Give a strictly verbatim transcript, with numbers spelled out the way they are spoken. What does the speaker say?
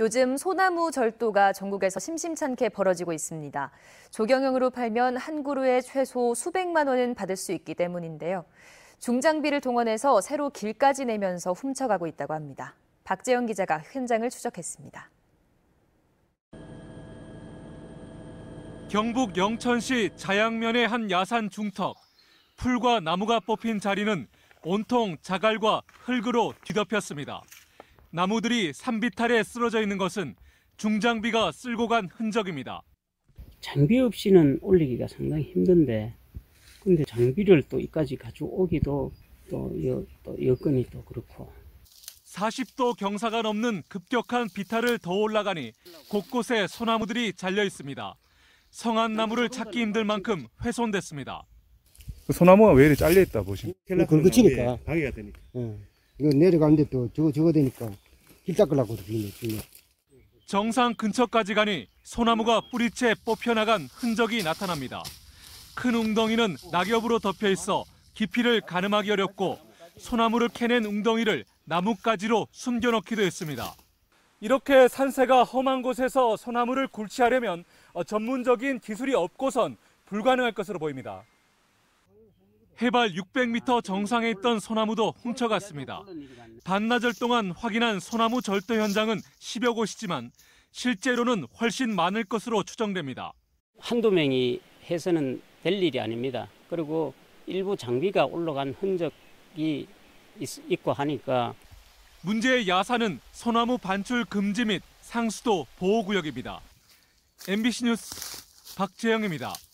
요즘 소나무 절도가 전국에서 심심찮게 벌어지고 있습니다. 조경영으로 팔면 한 그루에 최소 수백만 원은 받을 수 있기 때문인데요. 중장비를 동원해서 새로 길까지 내면서 훔쳐가고 있다고 합니다. 박재형 기자가 현장을 추적했습니다. 경북 영천시 자양면의 한 야산 중턱. 풀과 나무가 뽑힌 자리는 온통 자갈과 흙으로 뒤덮였습니다. 나무들이 산비탈에 쓰러져 있는 것은 중장비가 쓸고 간 흔적입니다. 장비 없이는 올리기가 상당히 힘든데, 근데 장비를 또 이까지 가져오기도 또, 여, 또 여건이 또 그렇고. 사십 도 경사가 넘는 급격한 비탈을 더 올라가니 곳곳에 소나무들이 잘려 있습니다. 성한 나무를 찾기 힘들 만큼 훼손됐습니다. 그 소나무가 왜 이렇게 잘려 있다 보시면. 긁어치니까 방해가 되니까. 응. 이거 내려가는데 또 저거 저거 되니까 길 닦으려고 비네. 정상 근처까지 가니 소나무가 뿌리채 뽑혀나간 흔적이 나타납니다. 큰 웅덩이는 낙엽으로 덮여 있어 깊이를 가늠하기 어렵고 소나무를 캐낸 웅덩이를 나뭇가지로 숨겨넣기도 했습니다. 이렇게 산세가 험한 곳에서 소나무를 굴치하려면 전문적인 기술이 없고선 불가능할 것으로 보입니다. 해발 육백 미터 정상에 있던 소나무도 훔쳐갔습니다. 반나절 동안 확인한 소나무 절도 현장은 십여 곳이지만 실제로는 훨씬 많을 것으로 추정됩니다. 한두 명이 해서는 될 일이 아닙니다. 그리고 일부 장비가 올라간 흔적이 있고 하니까. 문제의 야산은 소나무 반출 금지 및 상수도 보호구역입니다. 엠비씨 뉴스 박재형입니다.